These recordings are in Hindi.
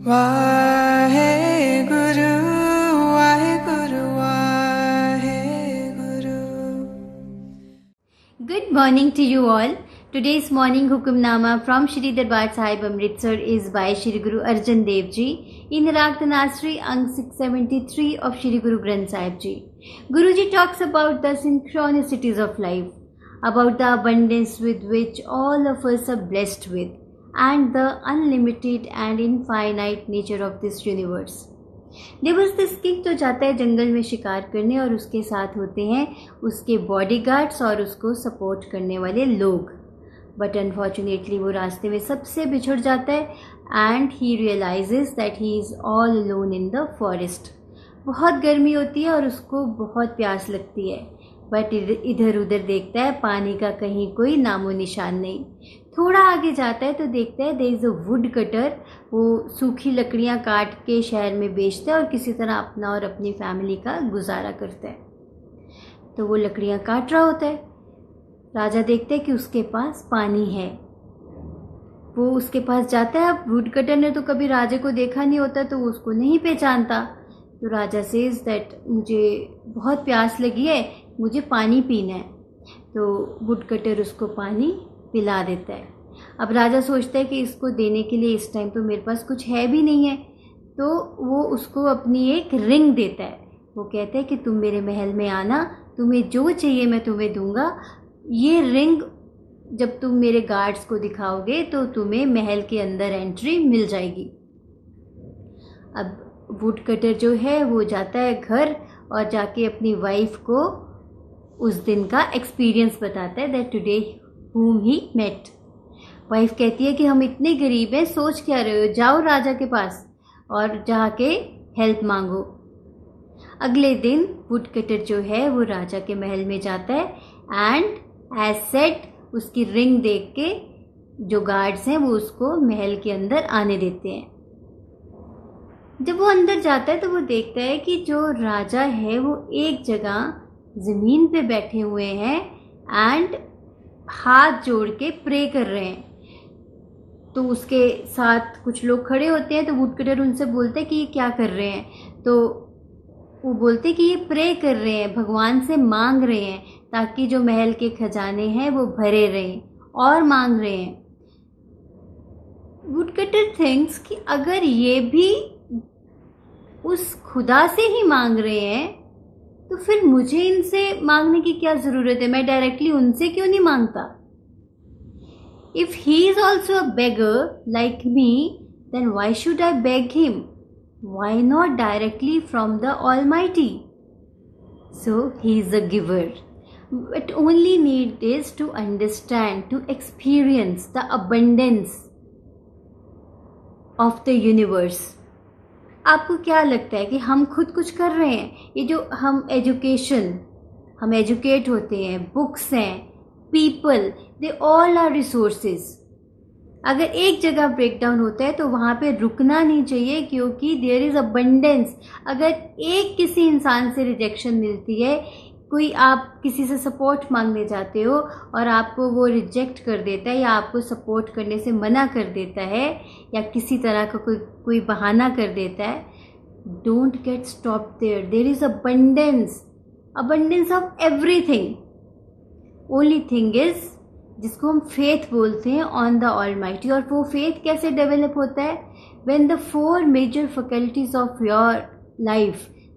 Good morning to you all. Today's morning Hukumnama from Sri Darbar Sahib Amritsar is by Sri Guru Arjan Dev Ji in Raag Nat Narayan Ang 673 of Sri Guru Granth Sahib Ji. Guruji talks about the synchronicities of life, about the abundance with which all of us are blessed with, and the unlimited and infinite nature of this universe. दिवस दिस किंग तो जाता है जंगल में शिकार करने और उसके साथ होते हैं उसके बॉडीगार्ड्स और उसको सपोर्ट करने वाले लोग. बट अनफॉर्चुनेटली वो रास्ते में सबसे बिछड़ जाता है and he realises that he is all alone in the forest. बहुत गर्मी होती है और उसको बहुत प्यास लगती है, बट इधर उधर देखता है, पानी का कहीं कोई नामो निशान नहीं. थोड़ा आगे जाता है तो देखता है there is a would cutter. वो सूखी लकड़ियाँ काट के शहर में बेचता है और किसी तरह अपना और अपनी फैमिली का गुजारा करता है. तो वो लकड़ियाँ काट रहा होता है. राजा देखता है कि उसके पास पानी है. वो उसके पास जाता है. अब वुड कटर ने तो कभी राजे को देखा नहीं होता तो वो उसको नहीं पहचानता. तो राजा सेज दैट मुझे बहुत प्यास लगी है, मुझे पानी पीना है. तो वुड कटर उसको पानी पिला देता है. अब राजा सोचता है कि इसको देने के लिए इस टाइम तो मेरे पास कुछ है भी नहीं है. तो वो उसको अपनी एक रिंग देता है. वो कहता है कि तुम मेरे महल में आना, तुम्हें जो चाहिए मैं तुम्हें दूंगा. ये रिंग जब तुम मेरे गार्ड्स को दिखाओगे तो तुम्हें महल के अंदर एंट्री मिल जाएगी. अब वुड कटर जो है वो जाता है घर और जाके अपनी वाइफ को उस दिन का एक्सपीरियंस बताता है that today whom he met. Wife कहती है कि हम इतने गरीब हैं, सोच क्या रहे हो, जाओ राजा के पास और जाके हेल्प मांगो. अगले दिन वुड कटर जो है वो राजा के महल में जाता है एंड एज सेट उसकी रिंग देख के जो गार्ड्स हैं वो उसको महल के अंदर आने देते हैं. जब वो अंदर जाता है तो वो देखता है कि जो राजा है वो एक जगह ज़मीन पे बैठे हुए हैं एंड हाथ जोड़ के प्रे कर रहे हैं. तो उसके साथ कुछ लोग खड़े होते हैं. तो वुड कटर उनसे बोलते हैं कि ये क्या कर रहे हैं. तो वो बोलते हैं कि ये प्रे कर रहे हैं, भगवान से मांग रहे हैं ताकि जो महल के खजाने हैं वो भरे रहें, और मांग रहे हैं. वुड कटर थिंक्स कि अगर ये भी उस खुदा से ही मांग रहे हैं तो फिर मुझे इनसे मांगने की क्या ज़रूरत है, मैं डायरेक्टली उनसे क्यों नहीं मांगता. If he is also a beggar like me then why should I beg him, why not directly from the almighty. So he is a giver but only need is to understand, to experience the abundance of the universe. आपको क्या लगता है कि हम खुद कुछ कर रहे हैं? ये जो हम एजुकेट होते हैं, बुक्स हैं, people, they all are resources. अगर एक जगह ब्रेकडाउन होता है तो वहाँ पे रुकना नहीं चाहिए क्योंकि देयर इज़ अबंडेंस. अगर एक किसी इंसान से रिजेक्शन मिलती है, कोई आप किसी से सपोर्ट मांगने जाते हो और आपको वो रिजेक्ट कर देता है या आपको सपोर्ट करने से मना कर देता है या किसी तरह का कोई बहाना कर देता है, don't get stop there. There is abundance, abundance of everything. Only thing is, जिसको हम फेथ बोलते हैं, ऑन द ऑलमाइटी. और वो फेथ कैसे डेवलप होता है? When the four major faculties of your life,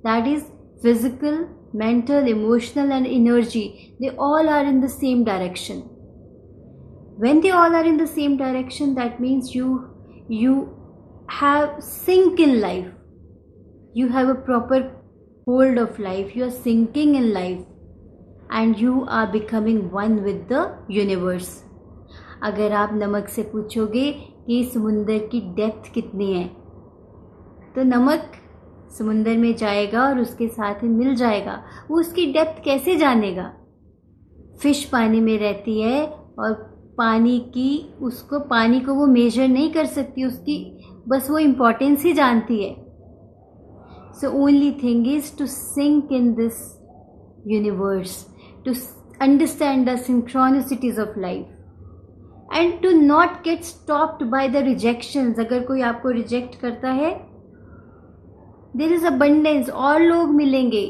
that is physical, mental, emotional and energy, they all are in the same direction. When they all are in the same direction, that means you have sink in life, you have a proper hold of life, you are sinking in life and you are becoming one with the universe. अगर आप नमक से पूछोगे कि समुंदर की डेप्थ कितनी है तो नमक समुंदर में जाएगा और उसके साथ ही मिल जाएगा. वो उसकी डेप्थ कैसे जानेगा? फिश पानी में रहती है और पानी को वो मेजर नहीं कर सकती, उसकी बस वो इम्पोर्टेंस ही जानती है. So only thing is to sync in this universe, to understand the synchronicities of life and to not get stopped by the rejections. अगर कोई आपको रिजेक्ट करता है, देयर इज अबंडेंस, और लोग मिलेंगे,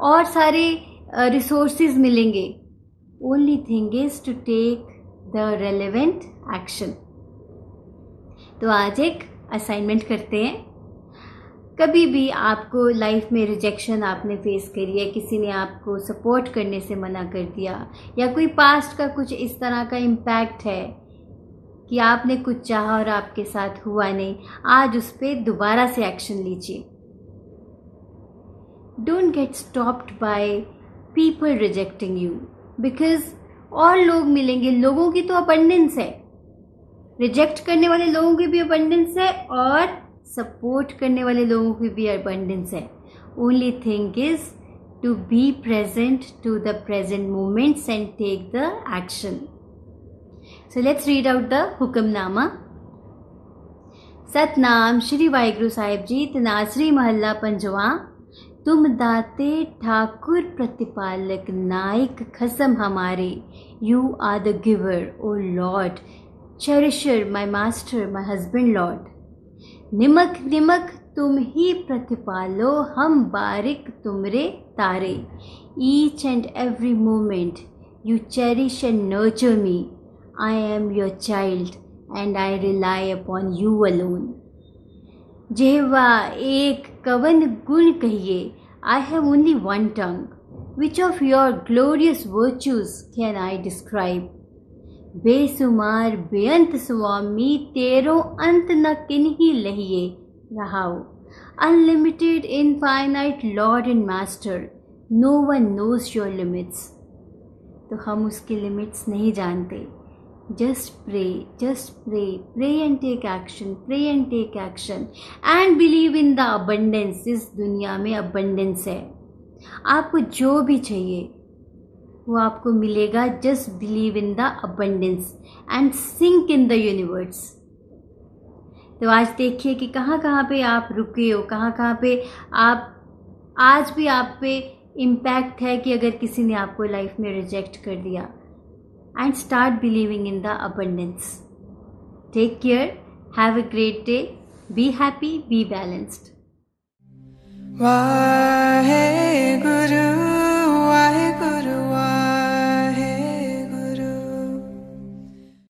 और सारे रिसोर्सेज मिलेंगे. Only thing is to take the relevant action. तो आज एक असाइनमेंट करते हैं. कभी भी आपको लाइफ में रिजेक्शन आपने फेस करी है, किसी ने आपको सपोर्ट करने से मना कर दिया, या कोई पास्ट का कुछ इस तरह का इम्पैक्ट है कि आपने कुछ चाहा और आपके साथ हुआ नहीं, आज उस पर दोबारा से एक्शन लीजिए. Don't get stopped by people rejecting you, because और लोग मिलेंगे. लोगों की तो अबंडेंस है, रिजेक्ट करने वाले लोगों की भी अबंडेंस है और सपोर्ट करने वाले लोगों की भी अबंडेंस है. Only thing is to be present to the present moments and take the action. So let's read out the hukamnama. Satnam Shri Waheguru Sahib ji. तनासरी महला पंजवा. तुम दाते ठाकुर प्रतिपालक नायक खसम हमारे. You are the giver O lord, cherisher my master my husband lord. निमक निमक तुम ही प्रतिपालो हम बारिक तुमरे तारे. Each and every moment you cherish and nurture me. I am your child and I rely upon you alone. जेहवा एक कवन गुण कहिए. I have only one tongue. Which of your glorious virtues can I describe. बेसुमार बेअंत स्वामी तेरो अंत न किन्हीं लहिए रहाओ. Unlimited infinite lord and master, no one knows your limits. तो हम उसके लिमिट्स नहीं जानते. Just pray, pray and take action, pray and take action and believe in the abundance. इस दुनिया में अबंडेंस है, आपको जो भी चाहिए वो आपको मिलेगा. Just believe in the abundance and sync in the universe. तो आज देखिए कि कहाँ कहाँ पे आप रुके हो, कहाँ कहाँ पे आप आज भी आप पे इम्पैक्ट है कि अगर किसी ने आपको लाइफ में रिजेक्ट कर दिया. And start believing in the abundance. Take care, have a great day, be happy, be balanced. Wahe Guru